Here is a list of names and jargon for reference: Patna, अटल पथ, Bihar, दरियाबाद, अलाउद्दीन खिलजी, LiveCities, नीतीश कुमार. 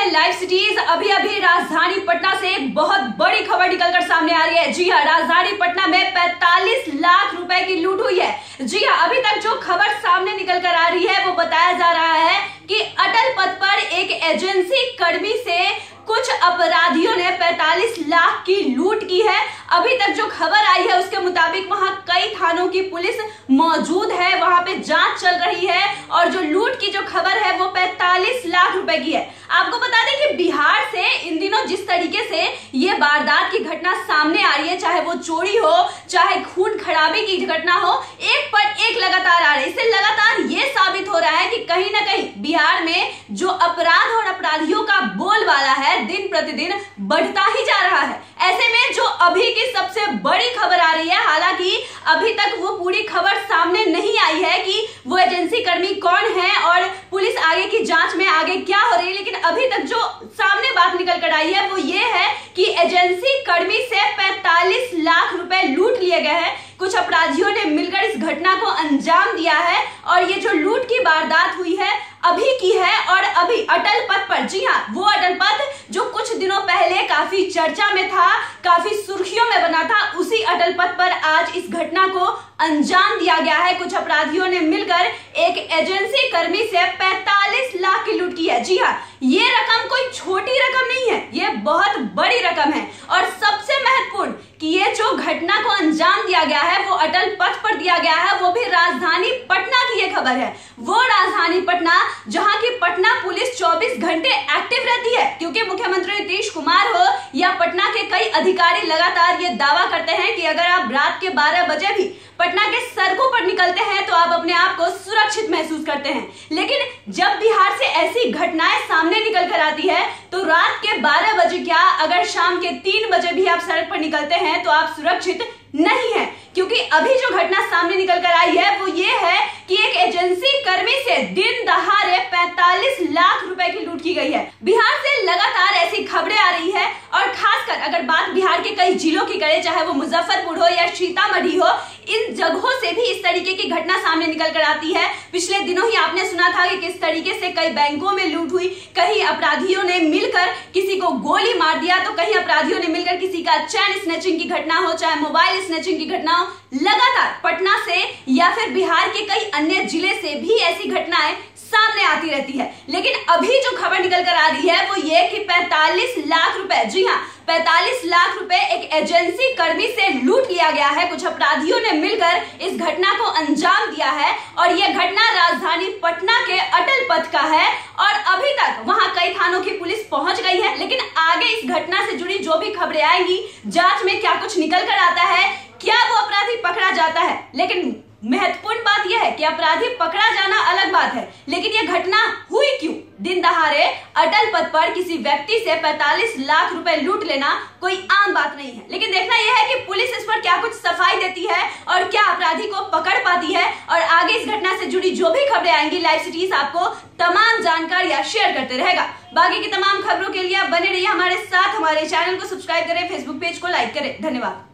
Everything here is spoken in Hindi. हैं लाइव सिटीज। अभी अभी राजधानी पटना से एक बहुत बड़ी खबर निकलकर सामने आ रही है। जी हां, राजधानी पटना में 45 लाख रुपए की लूट हुई है। जी हां, अभी तक जो खबर सामने निकलकर आ रही है वो बताया जा रहा है कि अटल पथ पर एक एजेंसी कर्मी से कुछ अपराधियों ने 45 लाख की लूट की है। अभी तक जो खबर आई है उसके मुताबिक वहां कई थानों की पुलिस मौजूद है, वहां पे जांच चल रही है और जो लूट की जो खबर है वो 45 लाख रुपए की है। आपको बता दें कि बिहार से इन दिनों जिस तरीके से ये वारदात की घटना सामने आ रही है, चाहे वो चोरी हो चाहे खून खराबे की घटना हो, एक पर एक लगातार आ रही है। इससे लगातार ये साबित हो रहा है कि कहीं ना कहीं बिहार में जो अपराध और अपराधियों का बोलबाला है दिन प्रतिदिन बढ़ता ही जा रहा है। ऐसे में जो अभी की सबसे बड़ी खबर आ रही है, हालांकि अभी तक वो पूरी खबर सामने नहीं आई है कि वो एजेंसी कर्मी कौन है और पुलिस आगे की जांच में आगे क्या हो रही है, लेकिन अभी तक जो सामने बात निकल कर आई है वो ये है कि एजेंसी कर्मी से 45 लाख रुपए लूट लिए गए हैं। कुछ अपराधियों ने मिलकर इस घटना को अंजाम दिया है और ये जो लूट की वारदात हुई है अभी की है और अभी अटल पथ पर। जी हाँ, वो अटल पथ जो कुछ दिनों पहले काफी चर्चा में था, काफी सुर्खियों में बना था, उसी अटल पथ पर आज इस घटना को अंजाम दिया गया है। कुछ अपराधियों ने मिलकर एक एजेंसी कर्मी से 45 लाख की लूट की है। जी हाँ, ये रकम कोई छोटी रकम नहीं है, ये बहुत बड़ी रकम है। और सबसे महत्वपूर्ण कि ये जो घटना को अंजाम दिया गया है वो अटल पथ पर दिया गया है, वो भी राजधानी पटना की ये खबर है। वो राजधानी पटना जहां की पटना पुलिस 24 घंटे एक्टिव रहती है, क्योंकि मुख्यमंत्री नीतीश कुमार हो या पटना के कई अधिकारी लगातार ये दावा करते हैं कि अगर आप रात के 12 बजे भी पटना के सड़कों पर निकलते हैं तो आप अपने आप को सुरक्षित महसूस करते हैं। लेकिन जब बिहार से ऐसी घटनाएं सामने निकल कर आती है तो रात के 12 बजे क्या, अगर शाम के 3 बजे भी आप सड़क पर निकलते हैं तो आप सुरक्षित नहीं है, क्योंकि अभी जो घटना सामने निकल कर आई है वो ये है कि एक एजेंसी कर्मी से दिन दहाड़े 45 लाख रुपए की लूट की गई है। बिहार से लगातार ऐसी खबरें आ रही है और खासकर अगर बात बिहार के कई जिलों की करें, चाहे वो मुजफ्फरपुर हो या सीतामढ़ी हो, इन जगहों से भी इस तरीके की घटना सामने निकल कर आती है। पिछले दिनों ही आपने सुना था कि किस तरीके से कई बैंकों में लूट हुई, कहीं अपराधियों ने मिलकर किसी को गोली मार दिया तो कहीं अपराधियों ने मिलकर किसी का चैन स्नैचिंग की घटना हो चाहे मोबाइल स्नैचिंग की घटना हो। लगातार पटना से या फिर बिहार के कई अन्य जिले से भी ऐसी घटनाएं सामने आती रहती है। लेकिन अभी जो खबर निकल कर आ रही है वो ये कि 45 लाख रुपए, जी हाँ 45 लाख रुपए एक एजेंसी कर्मी से लूट लिया गया है। कुछ अपराधियों ने मिलकर इस घटना को अंजाम दिया है और यह घटना राजधानी पटना के अटल पथ का है और अभी तक वहां कई थानों की पुलिस पहुंच गई है। लेकिन आगे इस घटना से जुड़ी जो भी खबरें आएंगी, जांच में क्या कुछ निकल कर आता है, क्या वो अपराधी पकड़ा जाता है, लेकिन महत्वपूर्ण बात यह है कि अपराधी पकड़ा जाना अलग बात है, लेकिन यह घटना हुई क्यों? दिन दहाड़े अटल पथ पर किसी व्यक्ति से 45 लाख रुपए लूट लेना कोई आम बात नहीं है। लेकिन देखना यह है कि पुलिस इस पर क्या कुछ सफाई देती है और क्या अपराधी को पकड़ पाती है। और आगे इस घटना से जुड़ी जो भी खबरें आएंगी, लाइव सिटीज आपको तमाम जानकारियां शेयर करते रहेगा। बाकी की तमाम खबरों के लिए बने रहिए हमारे साथ। हमारे चैनल को सब्सक्राइब करें, फेसबुक पेज को लाइक करें। धन्यवाद।